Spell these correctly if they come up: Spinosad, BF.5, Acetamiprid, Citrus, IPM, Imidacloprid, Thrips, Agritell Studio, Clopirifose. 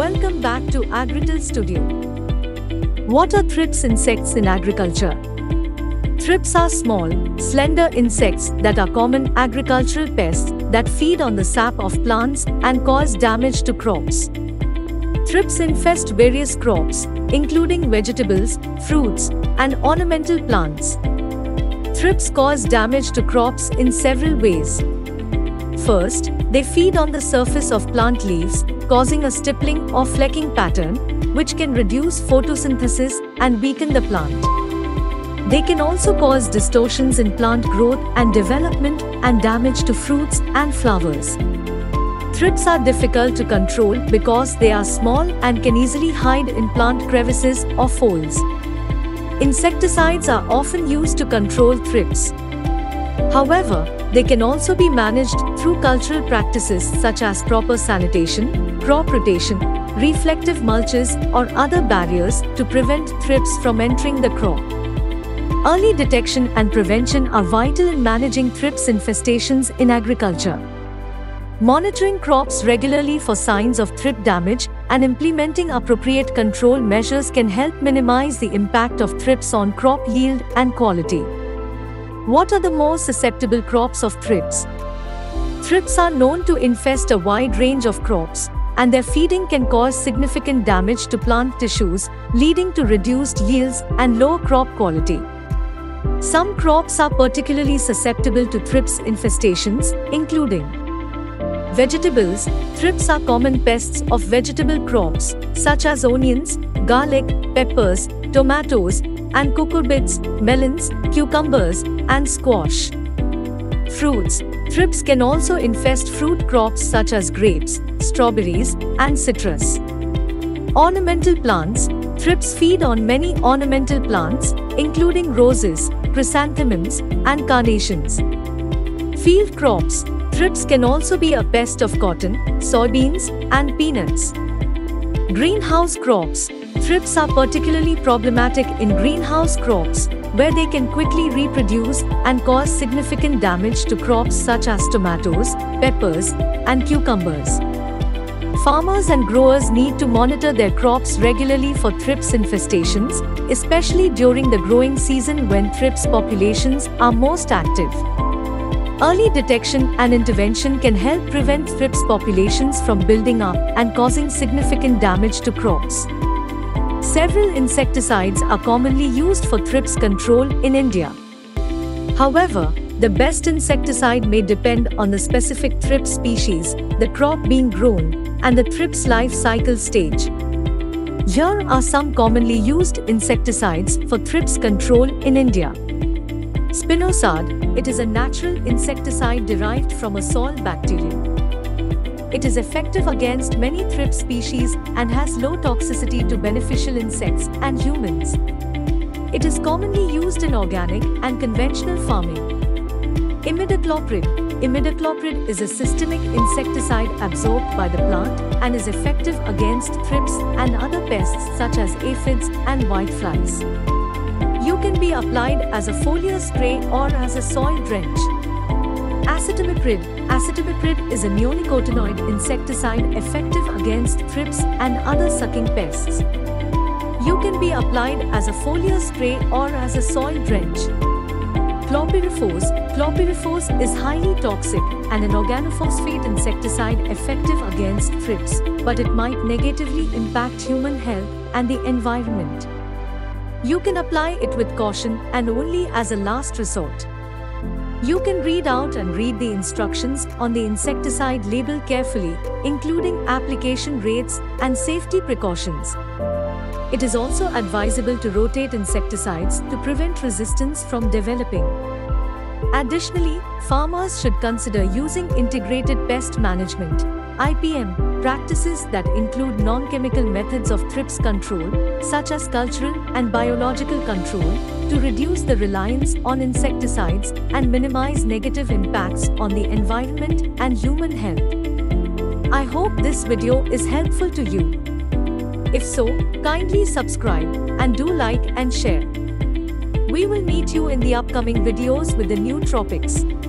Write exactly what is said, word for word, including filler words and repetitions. Welcome back to Agritell Studio. What are thrips insects in agriculture? Thrips are small, slender insects that are common agricultural pests that feed on the sap of plants and cause damage to crops. Thrips infest various crops, including vegetables, fruits, and ornamental plants. Thrips cause damage to crops in several ways. First, they feed on the surface of plant leaves, causing a stippling or flecking pattern, which can reduce photosynthesis and weaken the plant. They can also cause distortions in plant growth and development and damage to fruits and flowers. Thrips are difficult to control because they are small and can easily hide in plant crevices or folds. Insecticides are often used to control thrips. However, they can also be managed through cultural practices such as proper sanitation, crop rotation, reflective mulches, or other barriers to prevent thrips from entering the crop. Early detection and prevention are vital in managing thrips infestations in agriculture. Monitoring crops regularly for signs of thrip damage and implementing appropriate control measures can help minimize the impact of thrips on crop yield and quality. What are the more susceptible crops of thrips? Thrips are known to infest a wide range of crops, and their feeding can cause significant damage to plant tissues, leading to reduced yields and low crop quality. Some crops are particularly susceptible to thrips infestations, including vegetables. Thrips are common pests of vegetable crops, such as onions, garlic, peppers, tomatoes, and cucurbits, melons, cucumbers, and squash. Fruits. Thrips can also infest fruit crops such as grapes, strawberries, and citrus. Ornamental plants. Thrips feed on many ornamental plants, including roses, chrysanthemums, and carnations. Field crops. Thrips can also be a pest of cotton, soybeans, and peanuts. Greenhouse crops. Thrips are particularly problematic in greenhouse crops, where they can quickly reproduce and cause significant damage to crops such as tomatoes, peppers, and cucumbers. Farmers and growers need to monitor their crops regularly for thrips infestations, especially during the growing season when thrips populations are most active. Early detection and intervention can help prevent thrips populations from building up and causing significant damage to crops. Several insecticides are commonly used for thrips control in India. However, the best insecticide may depend on the specific thrip species, the crop being grown, and the thrip's life cycle stage. Here are some commonly used insecticides for thrips control in India. Spinosad. It is a natural insecticide derived from a sol bacterium. It is effective against many thrip species and has low toxicity to beneficial insects and humans. It is commonly used in organic and conventional farming. Imidacloprid. Imidacloprid is a systemic insecticide absorbed by the plant and is effective against thrips and other pests such as aphids and whiteflies. You can be applied as a foliar spray or as a soil drench. Acetamiprid. Acetamiprid is a neonicotinoid insecticide effective against thrips and other sucking pests. You can be applied as a foliar spray or as a soil drench. Clopirifose. Clopirifose is highly toxic and an organophosphate insecticide effective against thrips, but it might negatively impact human health and the environment. You can apply it with caution and only as a last resort. You can read out and read the instructions on the insecticide label carefully, including application rates and safety precautions. It is also advisable to rotate insecticides to prevent resistance from developing. Additionally, farmers should consider using integrated pest management (I P M) practices that include non-chemical methods of thrips control, such as cultural and biological control, to reduce the reliance on insecticides and minimize negative impacts on the environment and human health. I hope this video is helpful to you. If so, kindly subscribe and do like and share. We will meet you in the upcoming videos with the new topics.